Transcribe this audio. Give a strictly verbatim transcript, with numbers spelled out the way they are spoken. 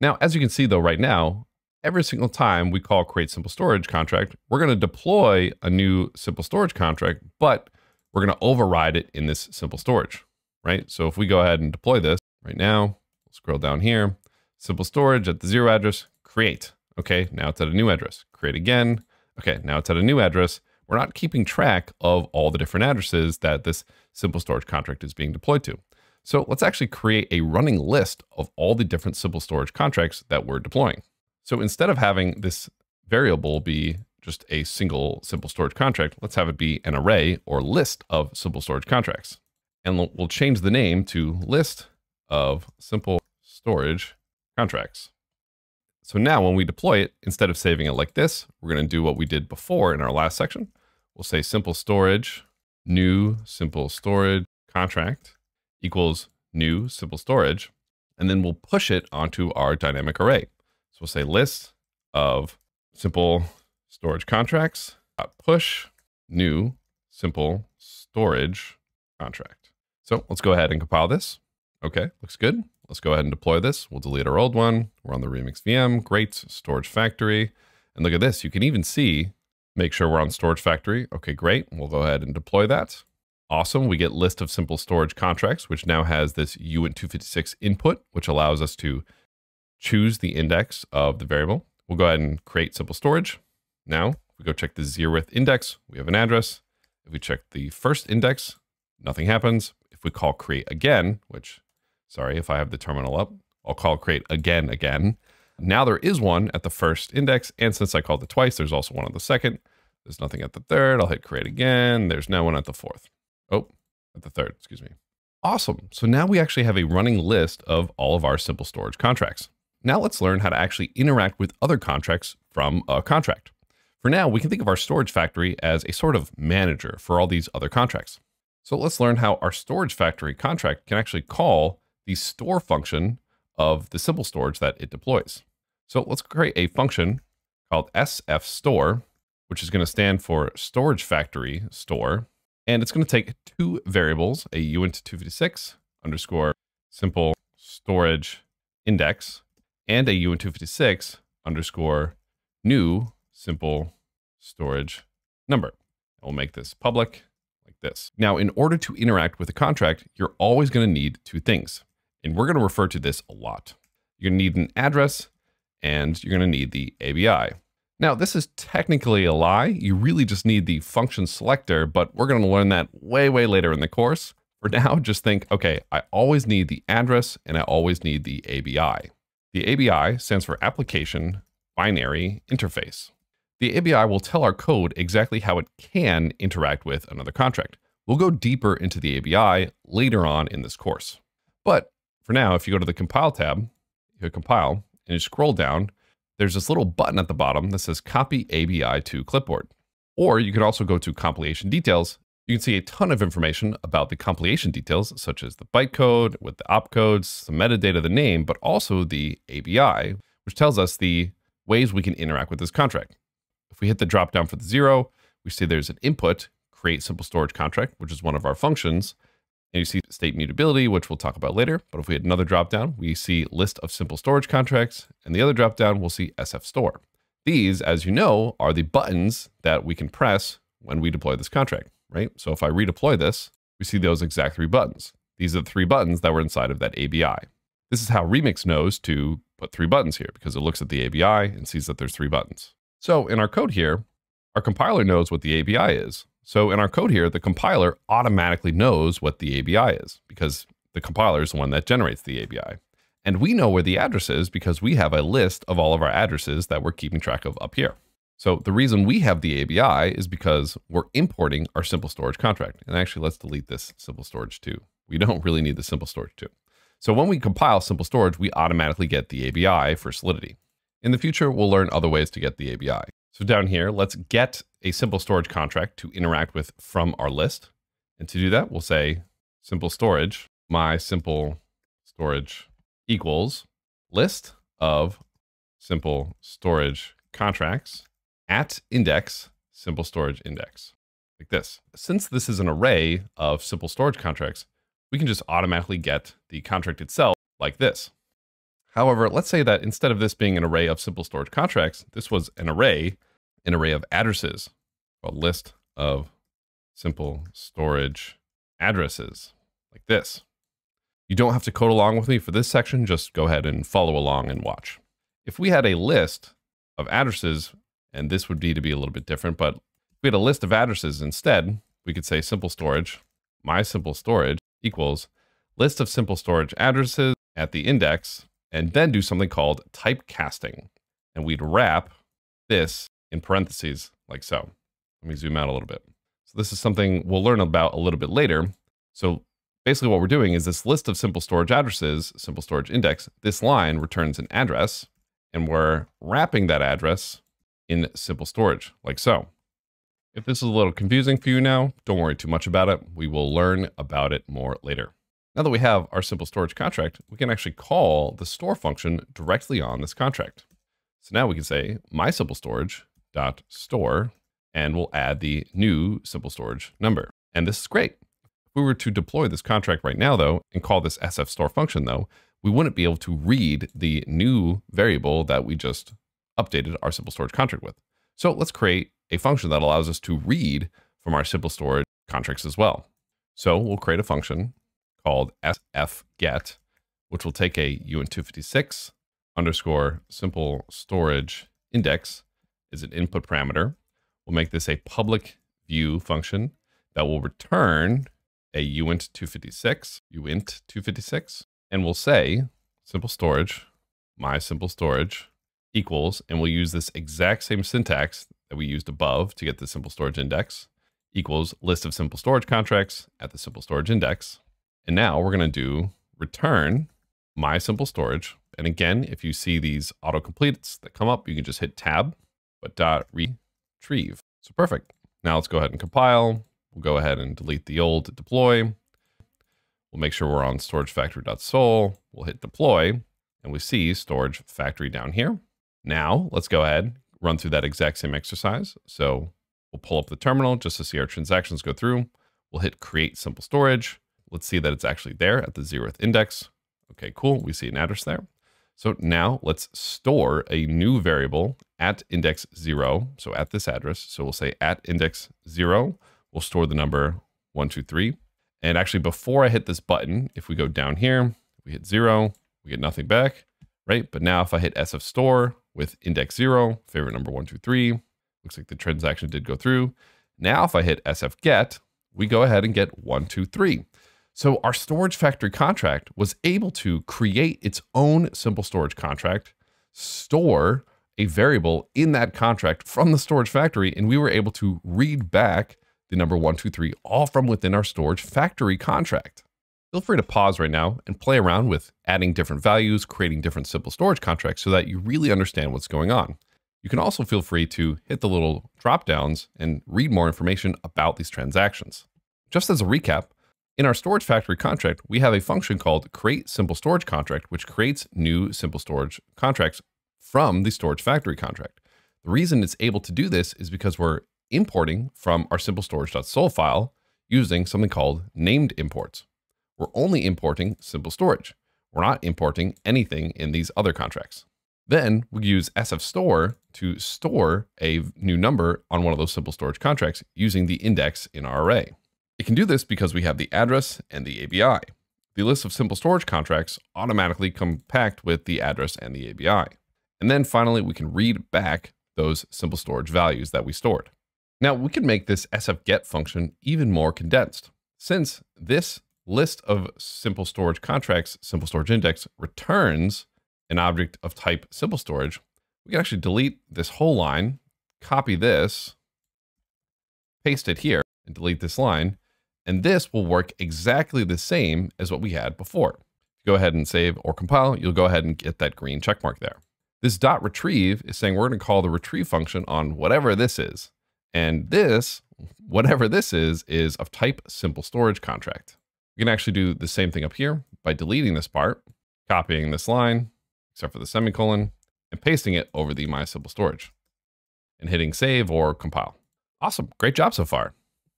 Now, as you can see though, right now, every single time we call create simple storage contract, we're going to deploy a new simple storage contract, but we're going to override it in this simple storage, right? So if we go ahead and deploy this right now, we'll scroll down here, simple storage at the zero address, create. Okay, now it's at a new address, create again. Okay, now it's at a new address. We're not keeping track of all the different addresses that this simple storage contract is being deployed to. So let's actually create a running list of all the different simple storage contracts that we're deploying. So instead of having this variable be just a single simple storage contract, let's have it be an array or list of simple storage contracts. And we'll change the name to list of simple storage contracts. So now when we deploy it, instead of saving it like this, we're going to do what we did before in our last section. We'll say simple storage, new simple storage contract equals new simple storage, and then we'll push it onto our dynamic array. So we'll say list of simple storage contracts, push new simple storage contract. So let's go ahead and compile this. Okay, looks good. Let's go ahead and deploy this. We'll delete our old one. We're on the Remix V M. Great, StorageFactory. And look at this. You can even see, make sure we're on StorageFactory. Okay, great. We'll go ahead and deploy that. Awesome. We get list of simple storage contracts, which now has this uint two fifty-six input, which allows us to choose the index of the variable. We'll go ahead and create simple storage. Now, if we go check the zeroth index, we have an address. If we check the first index, nothing happens. If we call create again, which... Sorry, if I have the terminal up, I'll call create again again. Now there is one at the first index. And since I called it twice, there's also one at the second. There's nothing at the third. I'll hit create again. There's no one at the fourth. Oh, at the third, excuse me. Awesome. So now we actually have a running list of all of our simple storage contracts. Now let's learn how to actually interact with other contracts from a contract. For now, we can think of our storage factory as a sort of manager for all these other contracts. So let's learn how our storage factory contract can actually call the store function of the simple storage that it deploys. So let's create a function called sfStore, which is going to stand for storage factory store. And it's going to take two variables, a uint two fifty-six underscore simple storage index and a uint two fifty-six underscore new simple storage number. We'll make this public like this. Now, in order to interact with a contract, you're always going to need two things. And we're going to refer to this a lot. You're going to need an address and you're going to need the A B I. Now, this is technically a lie. You really just need the function selector, but we're going to learn that way, way later in the course. For now, just think, okay, I always need the address and I always need the A B I. The A B I stands for Application Binary Interface. The A B I will tell our code exactly how it can interact with another contract. We'll go deeper into the A B I later on in this course. But for now, if you go to the compile tab, you compile and you scroll down, there's this little button at the bottom that says copy A B I to clipboard. Or you can also go to compilation details. You can see a ton of information about the compilation details, such as the bytecode with the opcodes, the metadata, the name, but also the A B I, which tells us the ways we can interact with this contract. If we hit the drop down for the zero, we see there's an input, create simple storage contract, which is one of our functions. And you see state mutability, which we'll talk about later. But if we had another dropdown, we see list of simple storage contracts. And the other dropdown, we'll see sfStore. These, as you know, are the buttons that we can press when we deploy this contract, right? So if I redeploy this, we see those exact three buttons. These are the three buttons that were inside of that A B I. This is how Remix knows to put three buttons here because it looks at the A B I and sees that there's three buttons. So in our code here, our compiler knows what the A B I is. So in our code here, the compiler automatically knows what the A B I is because the compiler is the one that generates the A B I. And we know where the address is because we have a list of all of our addresses that we're keeping track of up here. So the reason we have the A B I is because we're importing our simple storage contract. And actually, let's delete this simple storage too. We don't really need the simple storage too. So when we compile simple storage, we automatically get the A B I for Solidity. In the future, we'll learn other ways to get the A B I. So down here, let's get a simple storage contract to interact with from our list. And to do that, we'll say simple storage, my simple storage equals list of simple storage contracts at index, simple storage index, like this. Since this is an array of simple storage contracts, we can just automatically get the contract itself like this. However, let's say that instead of this being an array of simple storage contracts, this was an array, an array of addresses, a list of simple storage addresses like this. You don't have to code along with me for this section. Just go ahead and follow along and watch. If we had a list of addresses, and this would be to be a little bit different, but if we had a list of addresses instead, we could say simple storage, my simple storage equals list of simple storage addresses at the index, and then do something called typecasting. And we'd wrap this in parentheses like so. Let me zoom out a little bit. So this is something we'll learn about a little bit later. So basically what we're doing is this list of simple storage addresses, simple storage index, this line returns an address, and we're wrapping that address in simple storage like so. If this is a little confusing for you now, don't worry too much about it. We will learn about it more later. Now that we have our simple storage contract, we can actually call the store function directly on this contract. So now we can say my simple storage dot store, and we'll add the new simple storage number. And this is great. If we were to deploy this contract right now though, and call this sfStore function though, we wouldn't be able to read the new variable that we just updated our simple storage contract with. So let's create a function that allows us to read from our simple storage contracts as well. So we'll create a function called sfGet, which will take a uint two fifty-six underscore simple storage index as an input parameter. We'll make this a public view function that will return a uint two fifty-six, uint two fifty-six, and we'll say simple storage, my simple storage equals, and we'll use this exact same syntax that we used above to get the simple storage index, equals list of simple storage contracts at the simple storage index. And now we're going to do return my simple storage. And again, if you see these autocompletes that come up, you can just hit tab, but dot retrieve. So perfect. Now let's go ahead and compile. We'll go ahead and delete the old deploy. We'll make sure we're on storage factory dot sol. We'll hit deploy and we see storage factory down here. Now let's go ahead, run through that exact same exercise. So we'll pull up the terminal just to see our transactions go through. We'll hit create simple storage. Let's see that it's actually there at the zeroth index. Okay, cool. We see an address there. So now let's store a new variable at index zero. So at this address. So we'll say at index zero, we'll store the number one, two, three. And actually before I hit this button, if we go down here, we hit zero, we get nothing back, right? But now if I hit sfStore with index zero, favorite number one, two, three, looks like the transaction did go through. Now, if I hit sfGet, we go ahead and get one, two, three. So our storage factory contract was able to create its own simple storage contract, store a variable in that contract from the storage factory, and we were able to read back the number one, two, three, all from within our storage factory contract. Feel free to pause right now and play around with adding different values, creating different simple storage contracts so that you really understand what's going on. You can also feel free to hit the little drop downs and read more information about these transactions. Just as a recap, in our storage factory contract, we have a function called create simple storage contract, which creates new simple storage contracts from the storage factory contract. The reason it's able to do this is because we're importing from our simple storage dot sol file using something called named imports. We're only importing simple storage. We're not importing anything in these other contracts. Then we use sfStore to store a new number on one of those simple storage contracts using the index in our array. It can do this because we have the address and the A B I. The list of simple storage contracts automatically come packed with the address and the A B I. And then finally, we can read back those simple storage values that we stored. Now we can make this sfGet function even more condensed. Since this list of simple storage contracts, simple storage index returns an object of type simple storage, we can actually delete this whole line, copy this, paste it here, and delete this line. And this will work exactly the same as what we had before. Go ahead and save or compile. You'll go ahead and get that green check mark there. This dot retrieve is saying we're going to call the retrieve function on whatever this is. And this, whatever this is, is of type simple storage contract. You can actually do the same thing up here by deleting this part, copying this line, except for the semicolon, and pasting it over the my simple storage and hitting save or compile. Awesome. Great job so far.